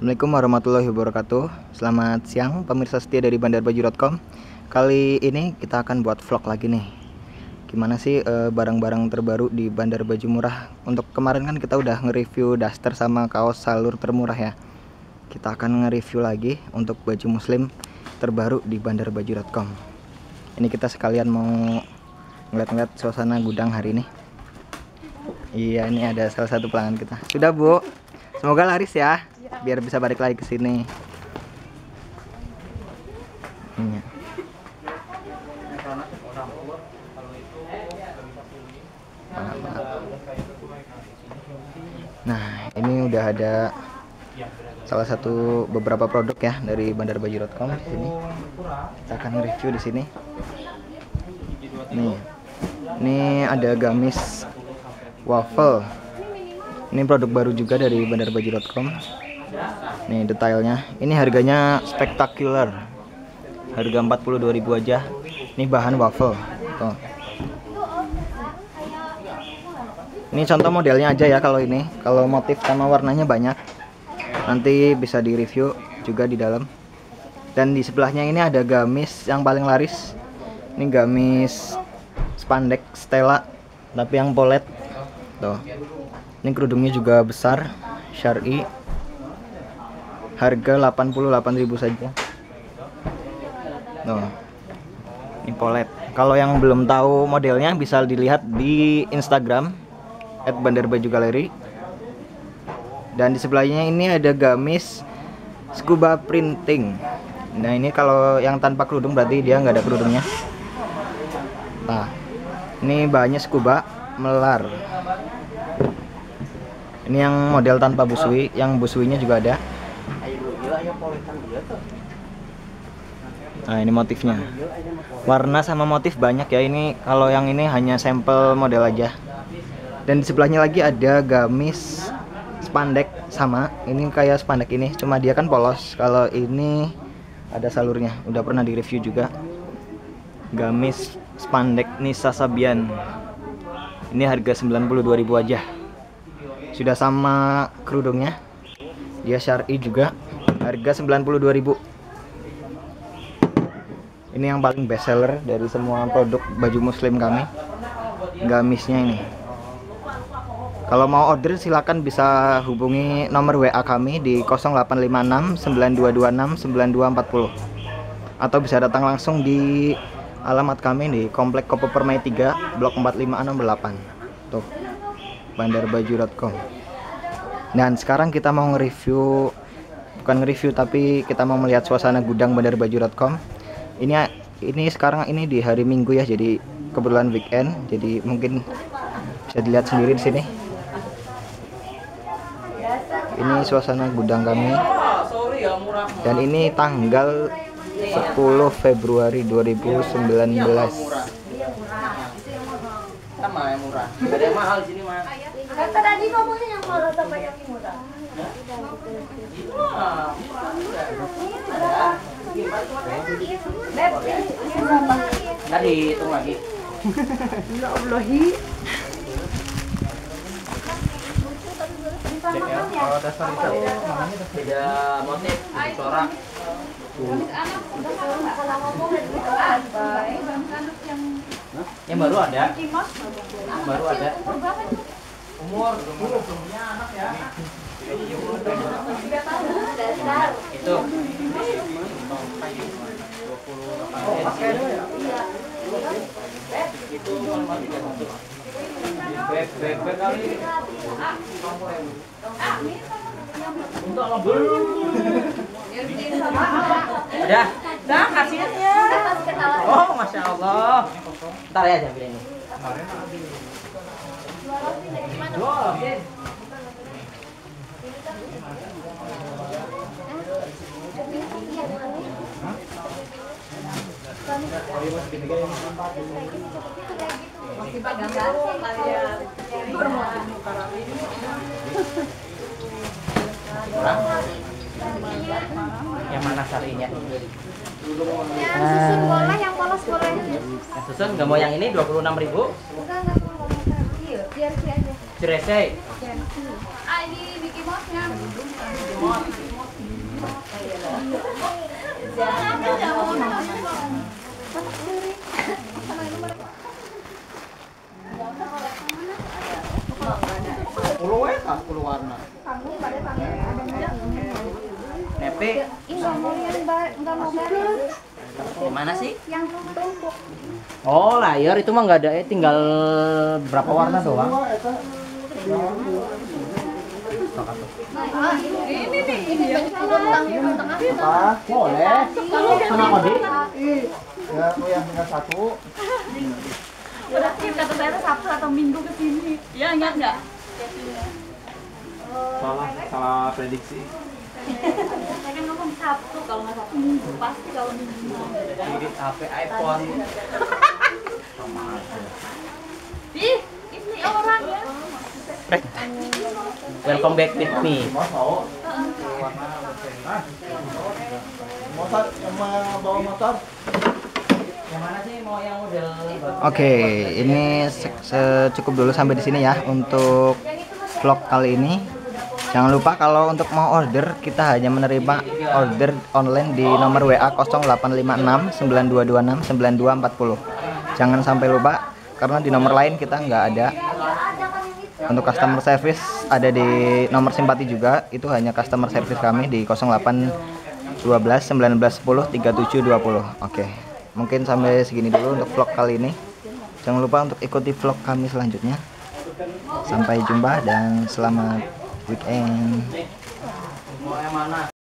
Assalamualaikum warahmatullahi wabarakatuh. Selamat siang pemirsa setia dari bandarbaju.com. Kali ini kita akan buat vlog lagi nih. Gimana sih barang-barang terbaru di Bandar Baju murah. Untuk kemarin kan kita udah nge-review daster sama kaos salur termurah ya. Kita akan nge-review lagi untuk baju muslim terbaru di bandarbaju.com. Ini kita sekalian mau ngeliat-ngeliat suasana gudang hari ini. Iya, ini ada salah satu pelanggan kita. Sudah Bu, semoga laris ya, biar bisa balik lagi ke sini. Iya. Nah, ini udah ada salah satu beberapa produk ya dari bandarbaju.com. Ini kita akan review di sini. Nih, ini ada gamis waffle. Ini produk baru juga dari bandarbaju.com. Nih detailnya. Ini harganya spektakuler. Harga 42.000 aja. Ini bahan waffle. Tuh. Ini contoh modelnya aja ya kalau ini. Kalau motif sama warnanya banyak. Nanti bisa direview juga di dalam. Dan di sebelahnya ini ada gamis yang paling laris. Ini gamis spandek Stella tapi yang polet. Tuh. Ini kerudungnya juga besar, syar'i. Harga 88.000 saja. Tuh. Ini polet. Kalau yang belum tahu modelnya bisa dilihat di Instagram @bandar baju galeri. Dan di sebelahnya ini ada gamis scuba printing. Nah ini kalau yang tanpa kerudung berarti dia nggak ada kerudungnya. Nah ini bahannya scuba melar. Ini yang model tanpa busui, yang busuinya juga ada. Nah ini motifnya. Warna sama motif banyak ya. Ini kalau yang ini hanya sampel model aja. Dan di sebelahnya lagi ada gamis spandek sama. Ini kayak spandek ini, cuma dia kan polos. Kalau ini ada salurnya. Udah pernah direview juga. Gamis spandek Nisa Sabian. Ini harga 92.000 aja. Sudah sama kerudungnya. Dia syar'i juga. Harga 92.000. Ini yang paling best seller dari semua produk baju muslim kami, gamisnya ini. Kalau mau order silakan bisa hubungi nomor WA kami di 0856-9226-9240. Atau bisa datang langsung di alamat kami di Komplek Kopermai 3, Blok 45A nomor 8. Tuh, bandarbaju.com. Dan sekarang kita mau nge-review, bukan nge-review tapi kita mau melihat suasana gudang bandarbaju.com. Ini sekarang ini di hari Minggu ya, jadi kebetulan weekend, jadi mungkin bisa dilihat sendiri di sini. Ini suasana gudang kami. Dan ini tanggal 10 Februari 2019. Tadi hitung lagi. Beda motif, corak. Yang baru ada. Baru ada. Umur punya anak ya. Itu. Udah hasilnya. Oh, masya Allah. Ntar ya jangan ini. Yang mana sarinya? Susun bola yang polos-polosnya. Susun nggak mau yang ini 26.000? Jersey. Ini Mickey Mouse-nya. Warna. Nepe? Mana sih? Yang tumpuk. Oh, layar itu mah nggak ada, tinggal berapa warna doang? Ini boleh. Sama kode? Ya, yang tinggal satu. Udah kita bayar Sabtu atau Minggu kesini. Ya, ingat nggak? Salah prediksi. Saya kan ngomong Sabtu, kalau nggak Sabtu Minggu pasti, kalau Minggu. Jadi HP iPhone. Sama aja. Ih, ini orang ya. Welcome back with me. Motor sama bawa motor. Yang mana sih, mau yang model? Oke, ini cukup dulu sampai di sini ya untuk vlog kali ini. Jangan lupa kalau untuk mau order, kita hanya menerima order online di nomor WA 0856 9226 9240. Jangan sampai lupa, karena di nomor lain kita nggak ada. Untuk customer service ada di nomor simpati juga, itu hanya customer service kami di 0812 1910 3720. Oke, mungkin sampai segini dulu untuk vlog kali ini. Jangan lupa untuk ikuti vlog kami selanjutnya. Sampai jumpa dan selamat weekend.